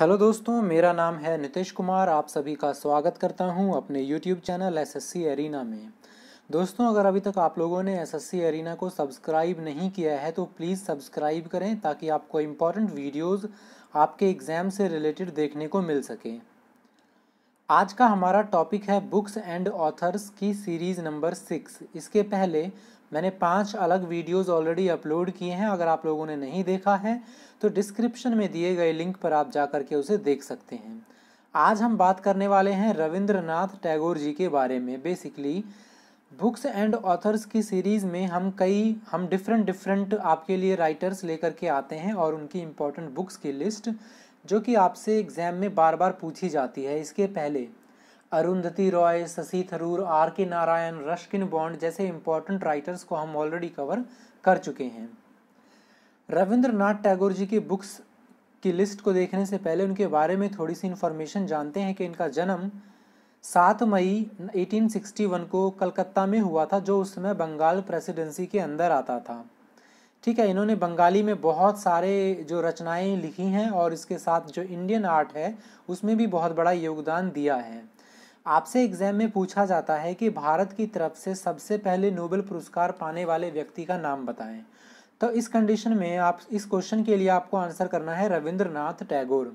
Hello दोस्तों, मेरा नाम है नितेश कुमार। आप सभी का स्वागत करता हूं अपने यूट्यूब चैनल एसएससी एरीना में। दोस्तों, अगर अभी तक आप लोगों ने एसएससी एरीना को सब्सक्राइब नहीं किया है तो प्लीज़ सब्सक्राइब करें ताकि आपको इम्पॉर्टेंट वीडियोस आपके एग्ज़ाम से रिलेटेड देखने को मिल सके। आज का हमारा टॉपिक है बुक्स एंड ऑथर्स की सीरीज़ नंबर 6। इसके पहले मैंने 5 अलग वीडियोस ऑलरेडी अपलोड किए हैं। अगर आप लोगों ने नहीं देखा है तो डिस्क्रिप्शन में दिए गए लिंक पर आप जा करके उसे देख सकते हैं। आज हम बात करने वाले हैं रविंद्रनाथ टैगोर जी के बारे में। बेसिकली बुक्स एंड ऑथर्स की सीरीज़ में हम डिफरेंट आपके लिए राइटर्स लेकर के आते हैं और उनकी इम्पॉर्टेंट बुक्स की लिस्ट जो कि आपसे एग्ज़ाम में बार बार पूछी जाती है। इसके पहले Arundhati Roy, Shashi Tharoor, R K Narayan, Ruskin Bond जैसे इम्पॉर्टेंट राइटर्स को हम ऑलरेडी कवर कर चुके हैं। रविंद्रनाथ टैगोर जी की बुक्स की लिस्ट को देखने से पहले उनके बारे में थोड़ी सी इन्फॉर्मेशन जानते हैं कि इनका जन्म 7 मई 1861 को कलकत्ता में हुआ था, जो उस समय बंगाल प्रेसिडेंसी के अंदर आता था। ठीक है, इन्होंने बंगाली में बहुत सारे जो रचनाएँ लिखी हैं और इसके साथ जो इंडियन आर्ट है उसमें भी बहुत बड़ा योगदान दिया है। आपसे एग्जाम में पूछा जाता है कि भारत की तरफ से सबसे पहले नोबेल पुरस्कार पाने वाले व्यक्ति का नाम बताएं, तो इस कंडीशन में आप इस क्वेश्चन के लिए आपको आंसर करना है रविंद्रनाथ टैगोर।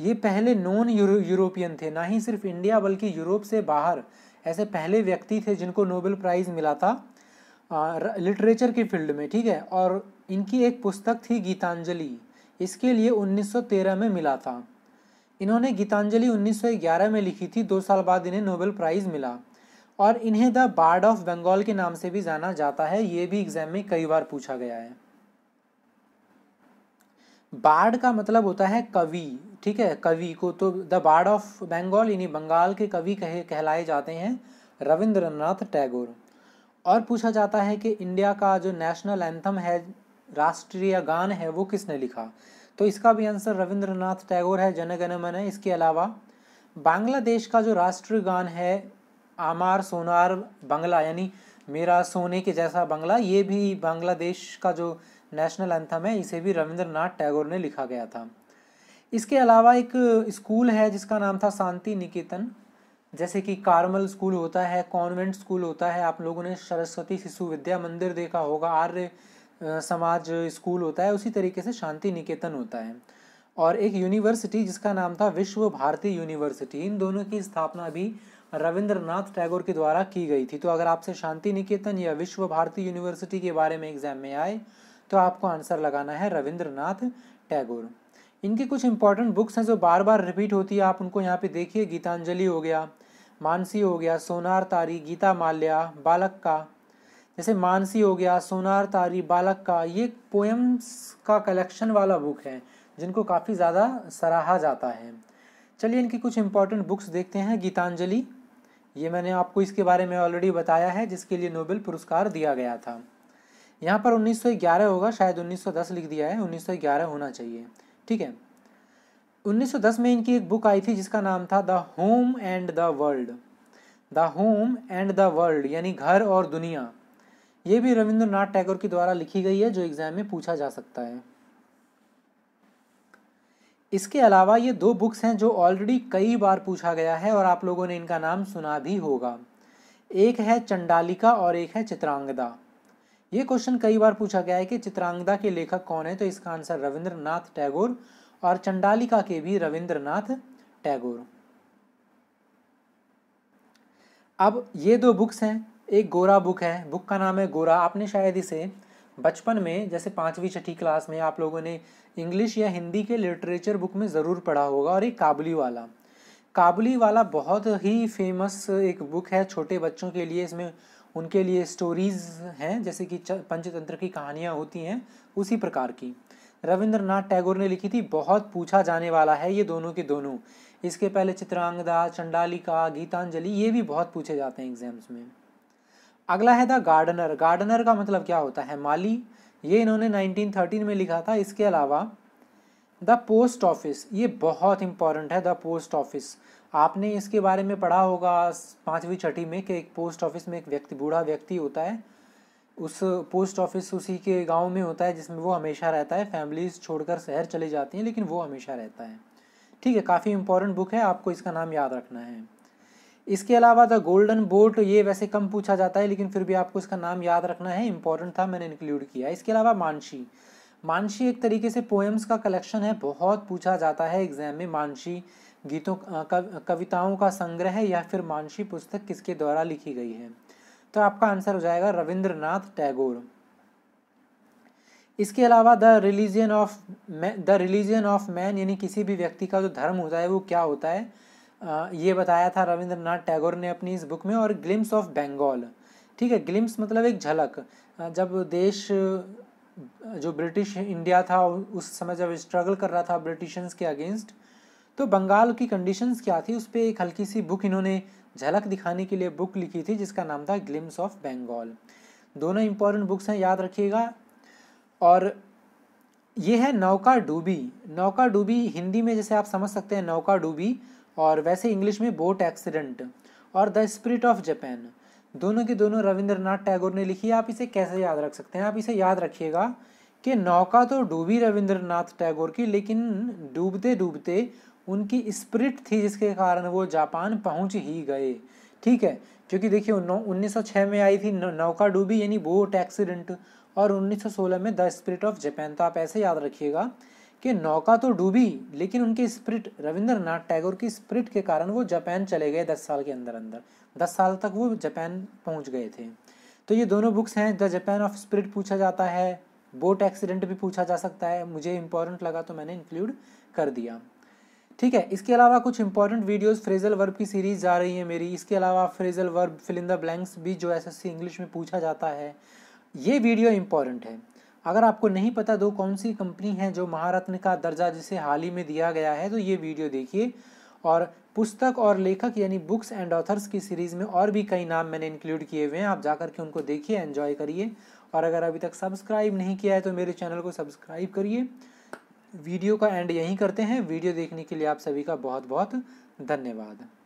ये पहले नॉन यूरोपियन थे, ना ही सिर्फ इंडिया बल्कि यूरोप से बाहर ऐसे पहले व्यक्ति थे जिनको नोबेल प्राइज़ मिला था लिटरेचर की फील्ड में। ठीक है, और इनकी एक पुस्तक थी गीतांजलि, इसके लिए 1913 में मिला था। इन्होंने गीतांजलि 1911 में लिखी थी। 2 साल बाद इन्हें नोबेल प्राइज़ मिला और इन्हें द बर्ड ऑफ बंगाल के नाम से भी जाना जाता है। ये भी एग्जाम में कई बार पूछा गया है। बर्ड का मतलब होता है कवि। ठीक है, कवि को तो द बर्ड ऑफ बंगाल यानी बंगाल के कवि कहलाए जाते हैं रविंद्रनाथ टैगोर। और पूछा जाता है कि इंडिया का जो नेशनल एंथम है, राष्ट्रीय गान है, वो किसने लिखा, तो इसका भी आंसर रविंद्रनाथ टैगोर है, जन गण मन है। इसके अलावा बांग्लादेश का जो राष्ट्रीय गान है आमार सोनार बांग्ला यानी मेरा सोने के जैसा बांग्ला, ये भी बांग्लादेश का जो नेशनल एंथम है इसे भी रविंद्रनाथ टैगोर ने लिखा गया था। इसके अलावा एक स्कूल है जिसका नाम था शांतिनिकेतन, जैसे कि कार्मल स्कूल होता है, कॉन्वेंट स्कूल होता है, आप लोगों ने सरस्वती शिशु विद्या मंदिर देखा होगा, आर्य समाज स्कूल होता है, उसी तरीके से शांति निकेतन होता है। और एक यूनिवर्सिटी जिसका नाम था विश्व भारती यूनिवर्सिटी, इन दोनों की स्थापना भी रविंद्रनाथ टैगोर के द्वारा की गई थी। तो अगर आपसे शांति निकेतन या विश्व भारती यूनिवर्सिटी के बारे में एग्जाम में आए तो आपको आंसर लगाना है रविंद्रनाथ टैगोर। इनकी कुछ इंपॉर्टेंट बुक्स हैं जो बार बार रिपीट होती है, आप उनको यहाँ पर देखिए। गीतांजलि हो गया, मानसी हो गया, सोनार तारी, गीता माल्या, बालक का, जैसे मानसी हो गया, सोनार तारी, बालक का, ये पोएम्स का कलेक्शन वाला बुक है जिनको काफ़ी ज़्यादा सराहा जाता है। चलिए इनकी कुछ इम्पॉर्टेंट बुक्स देखते हैं। गीतांजलि, ये मैंने आपको इसके बारे में ऑलरेडी बताया है, जिसके लिए नोबेल पुरस्कार दिया गया था। यहाँ पर 1911 होगा, शायद 1910 लिख दिया है, 1911 होना चाहिए। ठीक है, 1910 में इनकी एक बुक आई थी जिसका नाम था the home and the world. The home and the world यानी घर और दुनिया, ये भी रविंद्रनाथ टैगोर के द्वारा लिखी गई है, जो एग्जाम में पूछा जा सकता है। इसके अलावा ये 2 बुक्स हैं जो ऑलरेडी कई बार पूछा गया है और आप लोगों ने इनका नाम सुना भी होगा। एक है चंडालिका और एक है चित्रांगदा। ये क्वेश्चन कई बार पूछा गया है कि चित्रांगदा के लेखक कौन है, तो इसका आंसर रविंद्रनाथ टैगोर, और चंडालिका के भी रविंद्रनाथ टैगोर। अब ये 2 बुक्स हैं, एक गोरा बुक है, बुक का नाम है गोरा। आपने शायद इसे बचपन में, जैसे 5वीं 6वीं क्लास में आप लोगों ने इंग्लिश या हिंदी के लिटरेचर बुक में ज़रूर पढ़ा होगा। और एक काबुलीवाला बहुत ही फेमस एक बुक है छोटे बच्चों के लिए। इसमें उनके लिए स्टोरीज़ हैं, जैसे कि पंचतंत्र की कहानियाँ होती हैं, उसी प्रकार की रविंद्रनाथ टैगोर ने लिखी थी। बहुत पूछा जाने वाला है ये दोनों के दोनों। इसके पहले चित्रांगदा, चंडालिका, गीतांजलि, ये भी बहुत पूछे जाते हैं एग्जाम्स में। अगला है द गार्डनर। गार्डनर का मतलब क्या होता है, माली, ये इन्होंने 1913 में लिखा था। इसके अलावा द पोस्ट ऑफिस, ये बहुत इंपॉर्टेंट है। द पोस्ट ऑफिस, आपने इसके बारे में पढ़ा होगा 5वीं 6वीं में कि एक पोस्ट ऑफिस में एक व्यक्ति, बूढ़ा व्यक्ति होता है, उस पोस्ट ऑफिस उसी के गाँव में होता है जिसमें वो हमेशा रहता है। फैमिलीज छोड़कर शहर चले जाती हैं लेकिन वो हमेशा रहता है। ठीक है, काफ़ी इंपॉर्टेंट बुक है, आपको इसका नाम याद रखना है। इसके अलावा द गोल्डन बोट, ये वैसे कम पूछा जाता है लेकिन फिर भी आपको इसका नाम याद रखना है, इंपॉर्टेंट था मैंने इंक्लूड किया। इसके अलावा मानसी, मानसी एक तरीके से पोएम्स का कलेक्शन है, बहुत पूछा जाता है एग्जाम में। मानसी गीतों कविताओं का संग्रह है, या फिर मानसी पुस्तक किसके द्वारा लिखी गई है? तो आपका आंसर हो जाएगा रविंद्रनाथ टैगोर। इसके अलावा द रिलीजन ऑफ मैन यानी किसी भी व्यक्ति का जो धर्म होता है वो क्या होता है, ये बताया था रविंद्रनाथ टैगोर ने अपनी इस बुक में। और ग्लिम्स ऑफ बंगाल, ठीक है, ग्लिम्स मतलब एक झलक। जब देश जो ब्रिटिश इंडिया था उस समय जब स्ट्रगल कर रहा था ब्रिटिशर्स के अगेंस्ट, तो बंगाल की कंडीशंस क्या थी उस पर एक हल्की सी बुक इन्होंने झलक दिखाने के लिए बुक लिखी थी जिसका नाम था ग्लिम्स ऑफ बंगाल। दोनों इंपॉर्टेंट बुक्स हैं, याद रखिएगा। और ये है नौका डूबी। नौका डूबी हिंदी में जैसे आप समझ सकते हैं नौका डूबी, और वैसे इंग्लिश में बोट एक्सीडेंट। और द स्पिरिट ऑफ जापान, दोनों के दोनों रविंद्रनाथ टैगोर ने लिखी है। आप इसे कैसे याद रख सकते हैं? आप इसे याद रखिएगा कि नौका तो डूबी रविंद्रनाथ टैगोर की, लेकिन डूबते डूबते उनकी स्पिरिट थी जिसके कारण वो जापान पहुंच ही गए। ठीक है, क्योंकि देखिए 1906 में आई थी नौका डूबी यानी बोट एक्सीडेंट, और 1916 में द स्पिरिट ऑफ जापान। तो आप ऐसे याद रखिएगा कि नौका तो डूबी लेकिन उनकी स्पिरिट, रविंद्रनाथ टैगोर की स्पिरिट के कारण वो जापान चले गए। 10 साल के अंदर अंदर 10 साल तक वो जापान पहुंच गए थे। तो ये दोनों बुक्स हैं। द जापान ऑफ स्पिरिट पूछा जाता है, बोट एक्सीडेंट भी पूछा जा सकता है। मुझे इंपॉर्टेंट लगा तो मैंने इंक्लूड कर दिया, ठीक है। इसके अलावा कुछ इंपॉर्टेंट वीडियोस, फ्रेजल वर्ब की सीरीज़ जा रही है मेरी। इसके अलावा phrasal verb fill in the blanks भी जो एसएससी इंग्लिश में पूछा जाता है, ये वीडियो इम्पॉर्टेंट है। अगर आपको नहीं पता दो कौन सी कंपनी है जो महारत्न का दर्जा जिसे हाल ही में दिया गया है, तो ये वीडियो देखिए। और पुस्तक और लेखक यानी बुक्स एंड ऑथर्स की सीरीज़ में और भी कई नाम मैंने इंक्लूड किए हुए हैं, आप जा कर के उनको देखिए, एन्जॉय करिए। और अगर अभी तक सब्सक्राइब नहीं किया है तो मेरे चैनल को सब्सक्राइब करिए। वीडियो का एंड यहीं करते हैं। वीडियो देखने के लिए आप सभी का बहुत बहुत धन्यवाद।